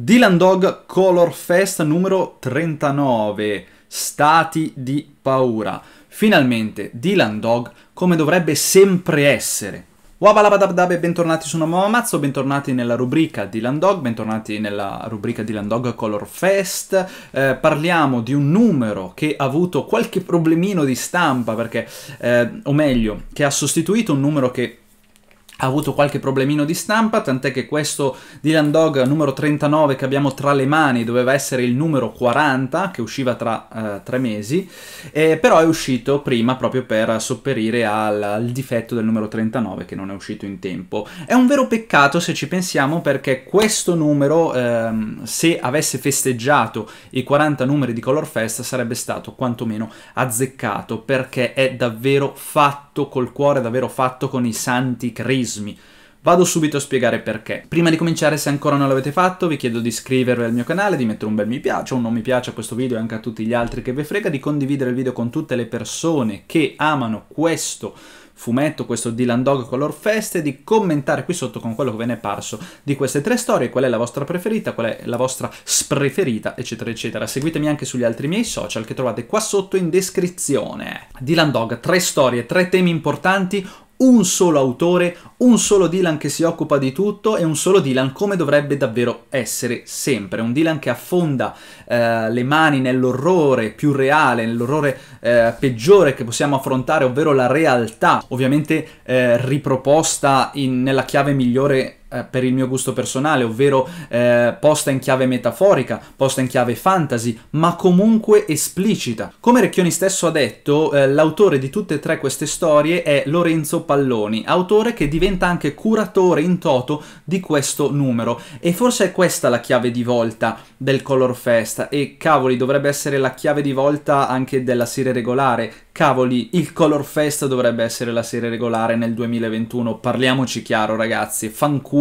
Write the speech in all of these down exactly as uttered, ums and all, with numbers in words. Dylan Dog Color Fest numero trentanove, Stati di paura. Finalmente Dylan Dog come dovrebbe sempre essere. Wabalabadabdab e bentornati su nomamammazzo, bentornati nella rubrica Dylan Dog, bentornati nella rubrica Dylan Dog Color Fest. Eh, parliamo di un numero che ha avuto qualche problemino di stampa, perché, eh, o meglio, che ha sostituito un numero che ha avuto qualche problemino di stampa, tant'è che questo Dylan Dog numero trentanove che abbiamo tra le mani doveva essere il numero quaranta, che usciva tra eh, tre mesi, eh, però è uscito prima proprio per sopperire al, al difetto del numero trentanove che non è uscito in tempo. È un vero peccato se ci pensiamo, perché questo numero, ehm, se avesse festeggiato i quaranta numeri di Color Fest, sarebbe stato quantomeno azzeccato, perché è davvero fatto col cuore, è davvero fatto con i santi crismi. Vado subito a spiegare perché. Prima di cominciare, se ancora non l'avete fatto, vi chiedo di iscrivervi al mio canale, di mettere un bel mi piace o un non mi piace a questo video e anche a tutti gli altri che vi frega, di condividere il video con tutte le persone che amano questo fumetto, questo Dylan Dog Color Fest, e di commentare qui sotto con quello che ve ne è parso di queste tre storie, qual è la vostra preferita, qual è la vostra spreferita, eccetera eccetera. Seguitemi anche sugli altri miei social che trovate qua sotto in descrizione. Dylan Dog, tre storie, tre temi importanti, un solo autore, un solo Dylan che si occupa di tutto, e un solo Dylan come dovrebbe davvero essere sempre. Un Dylan che affonda eh, le mani nell'orrore più reale, nell'orrore eh, peggiore che possiamo affrontare, ovvero la realtà, ovviamente eh, riproposta in, nella chiave migliore per il mio gusto personale, ovvero eh, posta in chiave metaforica, posta in chiave fantasy, ma comunque esplicita. Come Recchioni stesso ha detto, eh, l'autore di tutte e tre queste storie è Lorenzo Palloni, autore che diventa anche curatore in toto di questo numero, e forse è questa la chiave di volta del Color Fest, e cavoli, dovrebbe essere la chiave di volta anche della serie regolare. Cavoli, il Color Fest dovrebbe essere la serie regolare nel duemilaventuno, parliamoci chiaro ragazzi, fanculo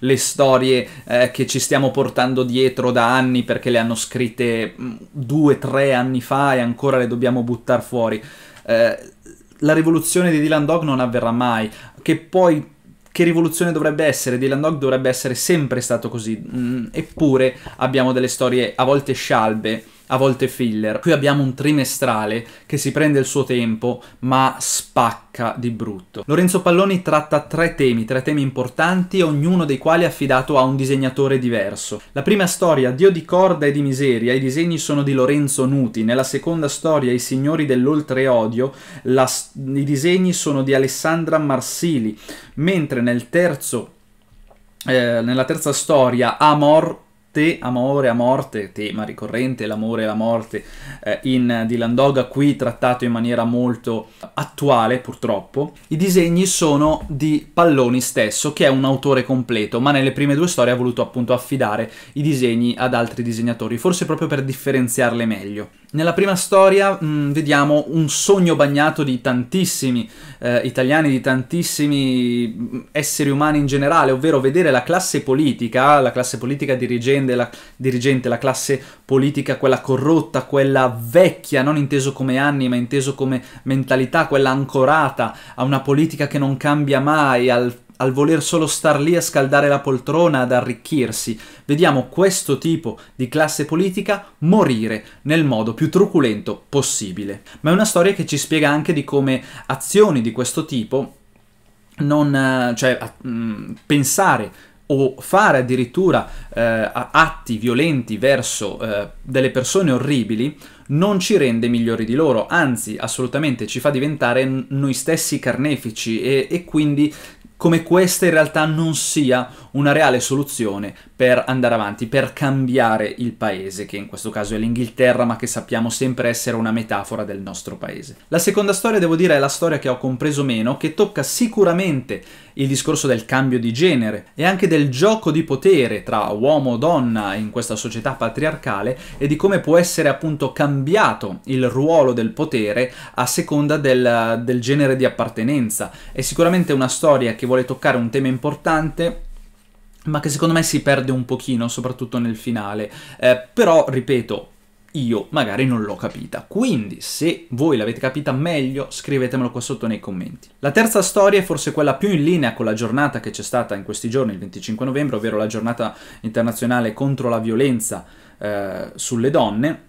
le storie eh, che ci stiamo portando dietro da anni perché le hanno scritte due, tre anni fa e ancora le dobbiamo buttare fuori. Eh, la rivoluzione di Dylan Dog non avverrà mai. Che poi, che rivoluzione dovrebbe essere? Dylan Dog dovrebbe essere sempre stato così, mm, eppure abbiamo delle storie a volte scialbe, a volte filler. Qui abbiamo un trimestrale che si prende il suo tempo ma spacca di brutto. Lorenzo Palloni tratta tre temi, tre temi importanti, ognuno dei quali è affidato a un disegnatore diverso. La prima storia, Dio di corda e di miseria, i disegni sono di Lorenzo Nuti. Nella seconda storia, I signori dell'oltreodio, i disegni sono di Alessandra Marsili, mentre nel terzo, eh, nella terza storia, Amor, Te, amore a morte, tema ricorrente, l'amore e la morte eh, in Dylan Dog, qui trattato in maniera molto attuale purtroppo. I disegni sono di Palloni stesso, che è un autore completo, ma nelle prime due storie ha voluto appunto affidare i disegni ad altri disegnatori, forse proprio per differenziarle meglio. Nella prima storia mh, vediamo un sogno bagnato di tantissimi eh, italiani, di tantissimi esseri umani in generale, ovvero vedere la classe politica, la classe politica dirigente, la, dirigente, la classe politica quella corrotta, quella vecchia, non inteso come anni ma inteso come mentalità, quella ancorata a una politica che non cambia mai, al al voler solo star lì a scaldare la poltrona, ad arricchirsi. Vediamo questo tipo di classe politica morire nel modo più truculento possibile. Ma è una storia che ci spiega anche di come azioni di questo tipo, non, cioè a, mh, pensare o fare addirittura eh, atti violenti verso eh, delle persone orribili, non ci rende migliori di loro, anzi assolutamente ci fa diventare noi stessi carnefici, e, e quindi come questa in realtà non sia una reale soluzione per andare avanti, per cambiare il paese, che in questo caso è l'Inghilterra, ma che sappiamo sempre essere una metafora del nostro paese. La seconda storia, devo dire, è la storia che ho compreso meno, che tocca sicuramente il discorso del cambio di genere e anche del gioco di potere tra uomo e donna in questa società patriarcale, e di come può essere appunto cambiato il ruolo del potere a seconda del, del genere di appartenenza. È sicuramente una storia che vuole toccare un tema importante, ma che secondo me si perde un pochino, soprattutto nel finale. Eh, però, ripeto, io magari non l'ho capita. Quindi se voi l'avete capita meglio, scrivetemelo qua sotto nei commenti. La terza storia è forse quella più in linea con la giornata che c'è stata in questi giorni, il venticinque novembre, ovvero la giornata internazionale contro la violenza eh, sulle donne.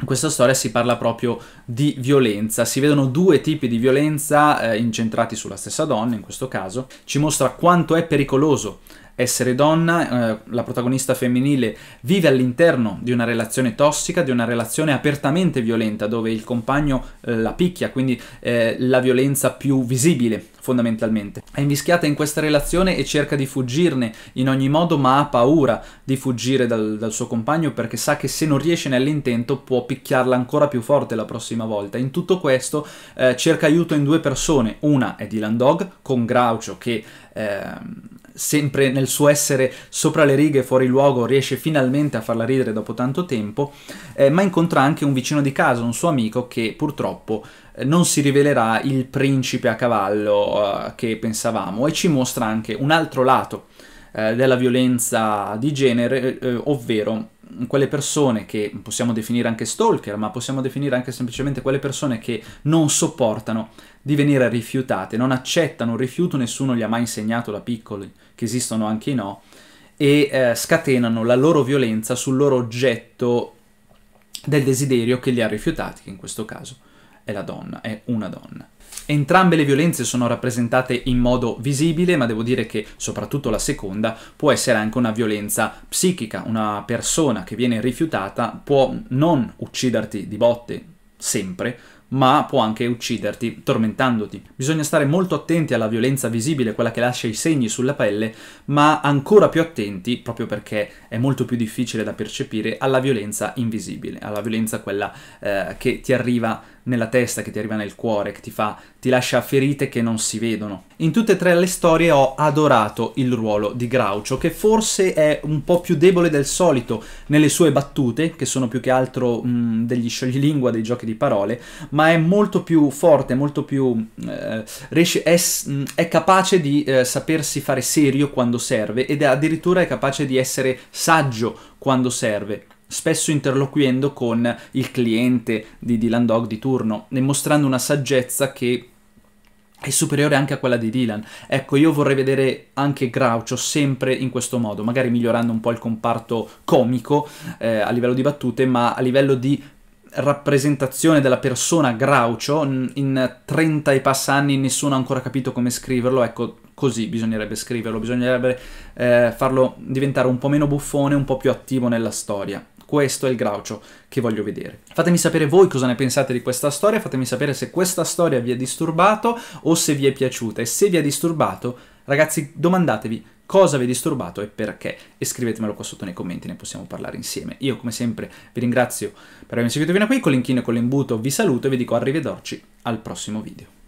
In questa storia si parla proprio di violenza, si vedono due tipi di violenza eh, incentrati sulla stessa donna, in questo caso. Ci mostra quanto è pericoloso essere donna, eh, la protagonista femminile vive all'interno di una relazione tossica, di una relazione apertamente violenta, dove il compagno eh, la picchia, quindi eh, la violenza più visibile fondamentalmente. È invischiata in questa relazione e cerca di fuggirne in ogni modo, ma ha paura di fuggire dal, dal suo compagno perché sa che se non riesce nell'intento può picchiarla ancora più forte la prossima volta. In tutto questo eh, cerca aiuto in due persone, una è Dylan Dog con Groucho che... Eh, sempre nel suo essere sopra le righe, fuori luogo, riesce finalmente a farla ridere dopo tanto tempo, eh, ma incontra anche un vicino di casa, un suo amico che purtroppo eh, non si rivelerà il principe a cavallo eh, che pensavamo, e ci mostra anche un altro lato eh, della violenza di genere, eh, ovvero quelle persone che possiamo definire anche stalker, ma possiamo definire anche semplicemente quelle persone che non sopportano di venire rifiutate, non accettano un rifiuto, nessuno gli ha mai insegnato da piccoli che esistono anche i no, e eh, scatenano la loro violenza sul loro oggetto del desiderio che li ha rifiutati, che in questo caso è la donna, è una donna. Entrambe le violenze sono rappresentate in modo visibile, ma devo dire che soprattutto la seconda può essere anche una violenza psichica. Una persona che viene rifiutata può non ucciderti di botte sempre, ma può anche ucciderti tormentandoti. Bisogna stare molto attenti alla violenza visibile, quella che lascia i segni sulla pelle, ma ancora più attenti, proprio perché è molto più difficile da percepire, alla violenza invisibile, alla violenza quella eh, che ti arriva nella testa, che ti arriva nel cuore, che ti fa, ti lascia ferite che non si vedono. In tutte e tre le storie ho adorato il ruolo di Groucho, che forse è un po' più debole del solito nelle sue battute, che sono più che altro mh, degli scioglilingua, dei giochi di parole, ma è molto più forte, molto più eh, riesce, è, è capace di eh, sapersi fare serio quando serve, ed è addirittura è capace di essere saggio quando serve, spesso interloquendo con il cliente di Dylan Dog di turno e mostrando una saggezza che è superiore anche a quella di Dylan. Ecco, io vorrei vedere anche Groucho sempre in questo modo, magari migliorando un po' il comparto comico eh, a livello di battute, ma a livello di rappresentazione della persona Groucho, in trenta e passa anni nessuno ha ancora capito come scriverlo, ecco così bisognerebbe scriverlo, bisognerebbe eh, farlo diventare un po' meno buffone, un po' più attivo nella storia. Questo è il Groucho che voglio vedere. Fatemi sapere voi cosa ne pensate di questa storia, fatemi sapere se questa storia vi ha disturbato o se vi è piaciuta, e se vi ha disturbato, ragazzi, domandatevi cosa vi ha disturbato e perché, e scrivetemelo qua sotto nei commenti, ne possiamo parlare insieme. Io come sempre vi ringrazio per avermi seguito fino a qui, con l'inchino e con l'imbuto vi saluto e vi dico arrivederci al prossimo video.